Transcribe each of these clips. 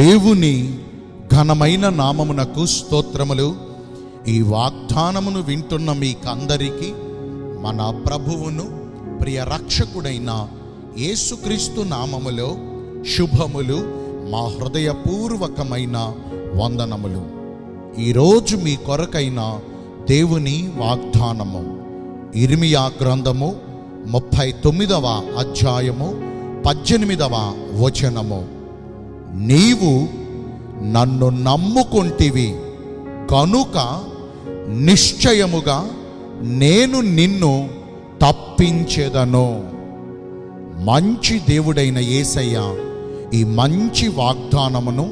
దేవుని ఘనమైన నామమునకు స్తోత్రములు. ఈ వాగ్దానమును వింటున్న మీకందరికీ మన ప్రభువును ప్రియ రక్షకుడైన యేసుక్రీస్తు నామములో శుభములు, మా హృదయపూర్వకమైన వందనములు. ఈరోజు మీ కొరకైన దేవుని వాగ్దానము ఇర్మియా గ్రంథము 39వ అధ్యాయము 18వ వచనము. నీవు నన్ను నమ్ముకొంటివి కనుక నిశ్చయముగా నేను నిన్ను తప్పించెదను. మంచి దేవుడైన యేసయ్య ఈ మంచి వాగ్దానమును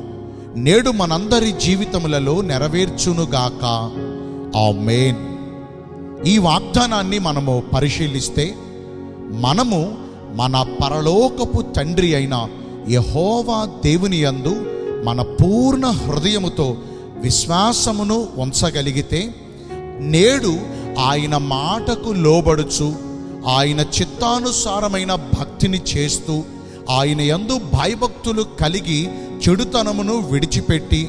నేడు మనందరి జీవితములలో నెరవేర్చునుగాక. ఆమేన్. ఈ వాగ్దానాన్ని మనము పరిశీలిస్తే, మనము మన పరలోకపు తండ్రి అయిన యెహోవా దేవుని యందు మన పూర్ణ హృదయముతో విశ్వాసమును ఉంచగలిగితే, నేడు ఆయన మాటకు లోబడుచు ఆయన చిత్తానుసారమైన భక్తిని చేస్తూ, ఆయన యందు భయభక్తులు కలిగి చెడుతనమును విడిచిపెట్టి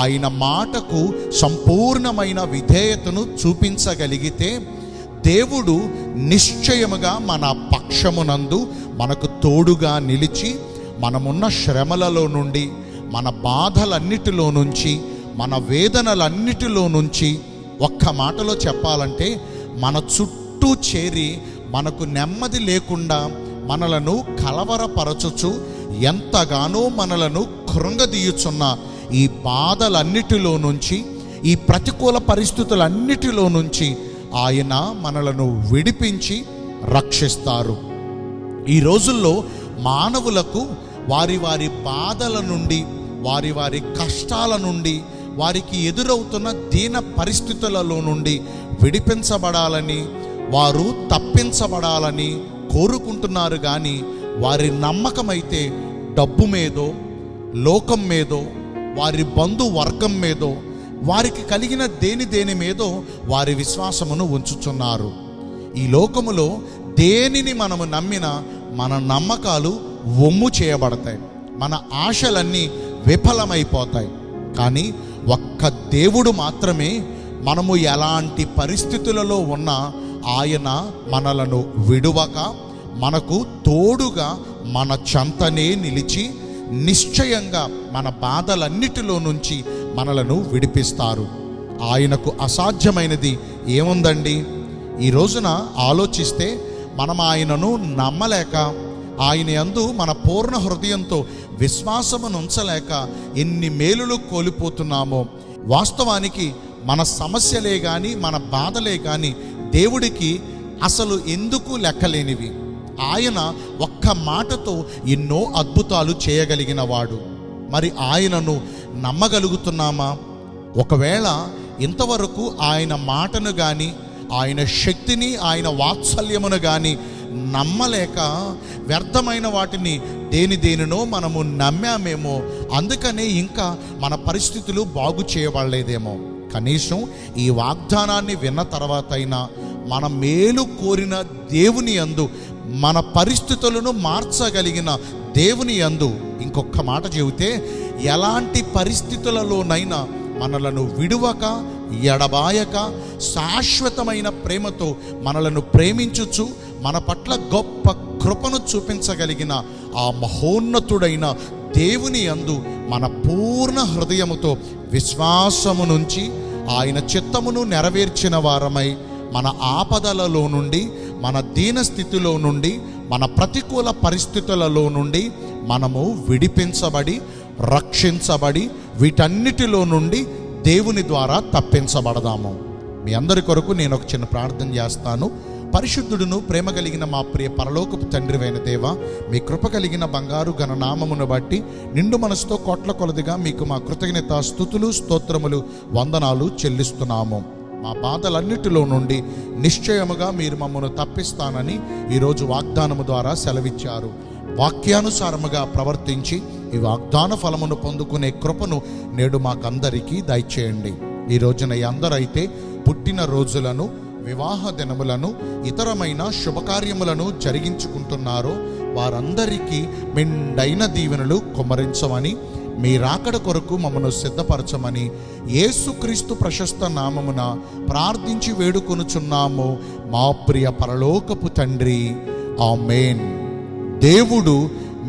ఆయన మాటకు సంపూర్ణమైన విధేయతను చూపించగలిగితే, దేవుడు నిశ్చయముగా మన పక్షమునందు మనకు తోడుగా నిలిచి, మనమున్న శ్రమలలో నుండి, మన బాధలన్నిటిలో నుంచి, మన వేదనలన్నిటిలో నుంచి, ఒక్క మాటలో చెప్పాలంటే మన చుట్టూ చేరి మనకు నెమ్మది లేకుండా మనలను కలవరపరచుచు, ఎంతగానో మనలను కృంగదీయుచున్న ఈ బాధలన్నిటిలో నుంచి, ఈ ప్రతికూల పరిస్థితులన్నిటిలో నుంచి ఆయన మనలను విడిపించి రక్షిస్తారు. ఈ రోజుల్లో మానవులకు వారి వారి బాధల నుండి, వారి వారి కష్టాల నుండి, వారికి ఎదురవుతున్న దీన పరిస్థితులలో నుండి విడిపించబడాలని, వారు తప్పించబడాలని కోరుకుంటున్నారు. కానీ వారి నమ్మకమైతే డబ్బు మీదో, లోకం మీదో, వారి బంధువర్గం మీదో, వారికి కలిగిన దేని మీదో వారి విశ్వాసమును ఉంచుచున్నారు. ఈ లోకములో దేనిని మనము నమ్మినా మన నమ్మకాలు వమ్ము చేయబడతాయి, మన ఆశలన్నీ విఫలమైపోతాయి. కానీ ఒక్క దేవుడు మాత్రమే మనము ఎలాంటి పరిస్థితులలో ఉన్నా ఆయన మనలను విడువక, మనకు తోడుగా మన చెంతనే నిలిచి నిశ్చయంగా మన బాధలన్నిటిలో నుంచి మనలను విడిపిస్తారు. ఆయనకు అసాధ్యమైనది ఏముందండి? ఈ రోజున ఆలోచిస్తే మనం ఆయనను నమ్మలేక, ఆయన యందు మన పూర్ణ హృదయంతో విశ్వాసమును ఉంచలేక ఎన్ని మేలులు కోల్పోతున్నామో. వాస్తవానికి మన సమస్యలే కానీ, మన బాధలే కానీ దేవుడికి అసలు ఎందుకు లెక్కలేనివి. ఆయన ఒక్క మాటతో ఎన్నో అద్భుతాలు చేయగలిగిన వాడు. మరి ఆయనను నమ్మగలుగుతున్నామా? ఒకవేళ ఇంతవరకు ఆయన మాటను కానీ, ఆయన శక్తిని, ఆయన వాత్సల్యమును కానీ నమ్మలేక వ్యర్థమైన వాటిని దేనినో మనము నమ్మామేమో, అందుకనే ఇంకా మన పరిస్థితులు బాగు చేయబడలేదేమో. కనీసం ఈ వాగ్దానాన్ని విన్న తర్వాత అయినా మన మేలు కోరిన దేవుని యందు, మన పరిస్థితులను మార్చగలిగిన దేవుని యందు ఇంకొక మాట చెబితే, ఎలాంటి పరిస్థితులలోనైనా మనలను విడువక, ఎడబాయక, శాశ్వతమైన ప్రేమతో మనలను ప్రేమించుచు, మన పట్ల గొప్ప కృపను చూపించగలిగిన ఆ మహోన్నతుడైన దేవుని యందు మన పూర్ణ హృదయముతో విశ్వాసము నుంచి ఆయన చిత్తమును నెరవేర్చిన వారమై, మన ఆపదలలో నుండి, మన దీనస్థితిలో నుండి, మన ప్రతికూల పరిస్థితులలో నుండి మనము విడిపించబడి, రక్షించబడి, వీటన్నిటిలో నుండి దేవుని ద్వారా తప్పించబడదాము. మీ అందరి కొరకు నేను ఒక చిన్న ప్రార్థన చేస్తాను. పరిశుద్ధుడును ప్రేమ కలిగిన మా ప్రియ పరలోకపు తండ్రివైన దేవా, మీ కృప కలిగిన బంగారు ఘన నామమును బట్టి నిండు మనసుతో కోట్ల కొలదిగా మీకు మా కృతజ్ఞత, స్తుతులు, స్తోత్రములు, వందనాలు చెల్లిస్తున్నాము. మా బాధలన్నిటిలో నుండి నిశ్చయముగా మీరు మమ్మను తప్పిస్తానని ఈరోజు వాగ్దానము ద్వారా సెలవిచ్చారు. వాక్యానుసారముగా ప్రవర్తించి ఈ వాగ్దాన ఫలమును పొందుకునే కృపను నేడు మాకందరికీ దయచేయండి. ఈ రోజున అందరైతే పుట్టిన రోజులను, వివాహ దినములను, ఇతరమైన శుభకార్యములను జరిగించుకుంటున్నారో వారందరికీ మెండైన దీవెనలు కుమ్మరించమని, మీ రాకడ కొరకు మమ్మను సిద్ధపరచమని యేసుక్రీస్తు ప్రశస్త నామమున ప్రార్థించి వేడుకొనుచున్నాము మా ప్రియ పరలోకపు తండ్రి. ఆమేన్. దేవుడు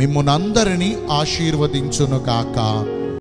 మిమ్మునందరినీ ఆశీర్వదించునుగాక.